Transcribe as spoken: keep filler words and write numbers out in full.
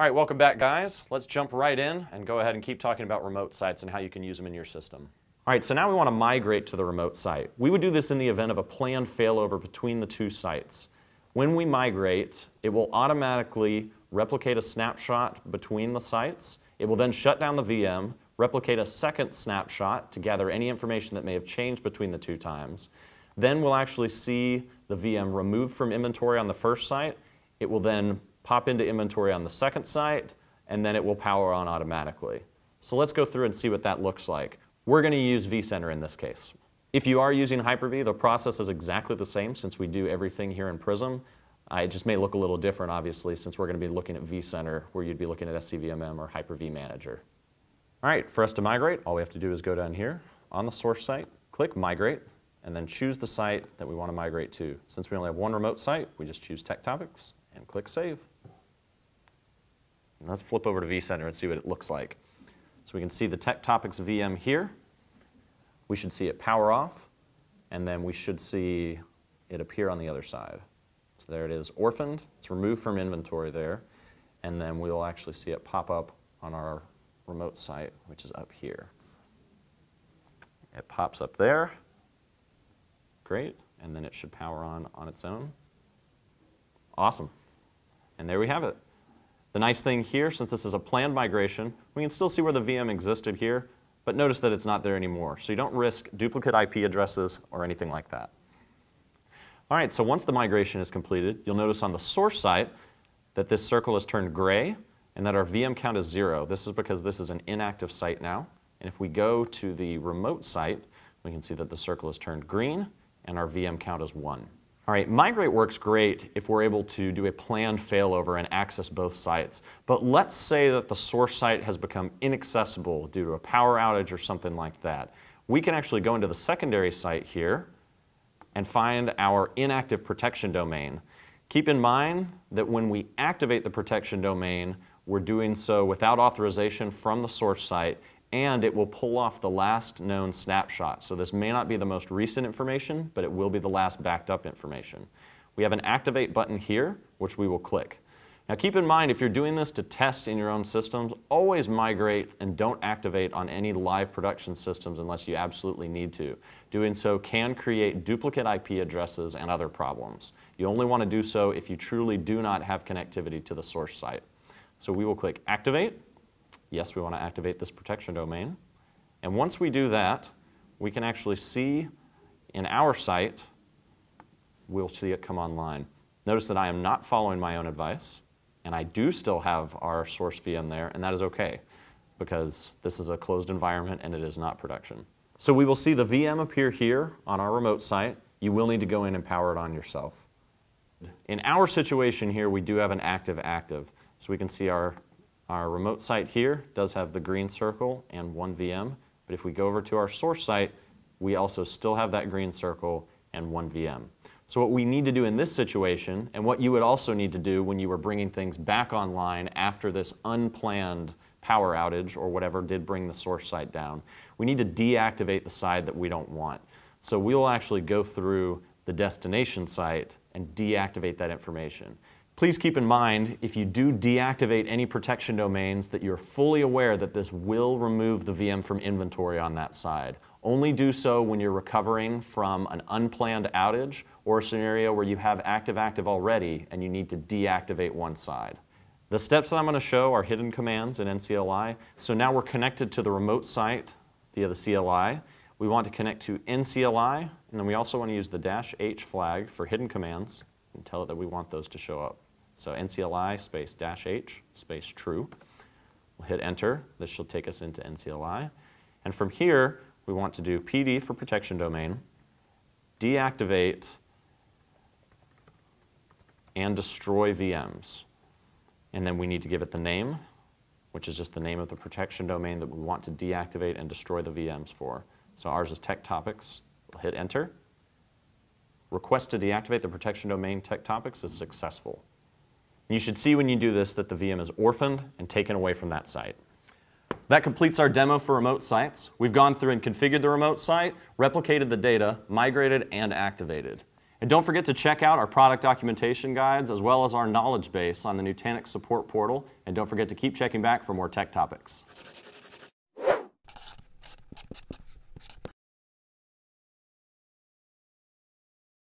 All right, welcome back, guys. Let's jump right in and go ahead and keep talking about remote sites and how you can use them in your system. All right, so now we want to migrate to the remote site. We would do this in the event of a planned failover between the two sites. When we migrate, it will automatically replicate a snapshot between the sites. It will then shut down the V M, replicate a second snapshot to gather any information that may have changed between the two times. Then we'll actually see the V M removed from inventory on the first site. It will then pop into inventory on the second site, and then it will power on automatically. So let's go through and see what that looks like. We're going to use vCenter in this case. If you are using Hyper-V, the process is exactly the same since we do everything here in Prism. Uh, it just may look a little different, obviously, since we're going to be looking at vCenter where you'd be looking at S C V M M or Hyper-V Manager. All right, for us to migrate, all we have to do is go down here on the source site, click Migrate, and then choose the site that we want to migrate to. Since we only have one remote site, we just choose Tech Topics and click Save. Let's flip over to vCenter and see what it looks like. So we can see the Tech Topics V M here. We should see it power off, and then we should see it appear on the other side. So there it is, orphaned. It's removed from inventory there, and then we'll actually see it pop up on our remote site, which is up here. It pops up there. Great, and then it should power on on its own. Awesome, and there we have it. The nice thing here, since this is a planned migration, we can still see where the V M existed here, but notice that it's not there anymore. So you don't risk duplicate I P addresses or anything like that. All right, so once the migration is completed, you'll notice on the source site that this circle has turned gray and that our V M count is zero. This is because this is an inactive site now. And if we go to the remote site, we can see that the circle has turned green and our V M count is one. All right, migrate works great if we're able to do a planned failover and access both sites. But let's say that the source site has become inaccessible due to a power outage or something like that. We can actually go into the secondary site here and find our inactive protection domain. Keep in mind that when we activate the protection domain, we're doing so without authorization from the source site, and it will pull off the last known snapshot. So this may not be the most recent information, but it will be the last backed up information. We have an activate button here, which we will click. Now keep in mind, if you're doing this to test in your own systems, always migrate and don't activate on any live production systems unless you absolutely need to. Doing so can create duplicate I P addresses and other problems. You only want to do so if you truly do not have connectivity to the source site. So we will click Activate. Yes, we want to activate this protection domain. And once we do that, we can actually see in our site, we'll see it come online. Notice that I am not following my own advice, and I do still have our source V M there, and that is okay, because this is a closed environment and it is not production. So we will see the V M appear here on our remote site. You will need to go in and power it on yourself. In our situation here, we do have an active-active, so we can see our Our remote site here does have the green circle and one V M, but if we go over to our source site, we also still have that green circle and one V M. So what we need to do in this situation, and what you would also need to do when you were bringing things back online after this unplanned power outage or whatever did bring the source site down, we need to deactivate the side that we don't want. So we'll actually go through the destination site and deactivate that information. Please keep in mind, if you do deactivate any protection domains, that you're fully aware that this will remove the V M from inventory on that side. Only do so when you're recovering from an unplanned outage or a scenario where you have active-active already and you need to deactivate one side. The steps that I'm going to show are hidden commands in N C L I. So now we're connected to the remote site via the C L I. We want to connect to N C L I, and then we also want to use the dash H flag for hidden commands and tell it that we want those to show up. So N C L I space dash H space true. We'll hit enter. This should take us into N C L I. And from here, we want to do P D for protection domain, deactivate, and destroy V Ms. And then we need to give it the name, which is just the name of the protection domain that we want to deactivate and destroy the V Ms for. So ours is Tech Topics. We'll hit enter. Request to deactivate the protection domain Tech Topics is successful. You should see when you do this that the V M is orphaned and taken away from that site. That completes our demo for remote sites. We've gone through and configured the remote site, replicated the data, migrated, and activated. And don't forget to check out our product documentation guides as well as our knowledge base on the Nutanix support portal. And don't forget to keep checking back for more Tech Topics.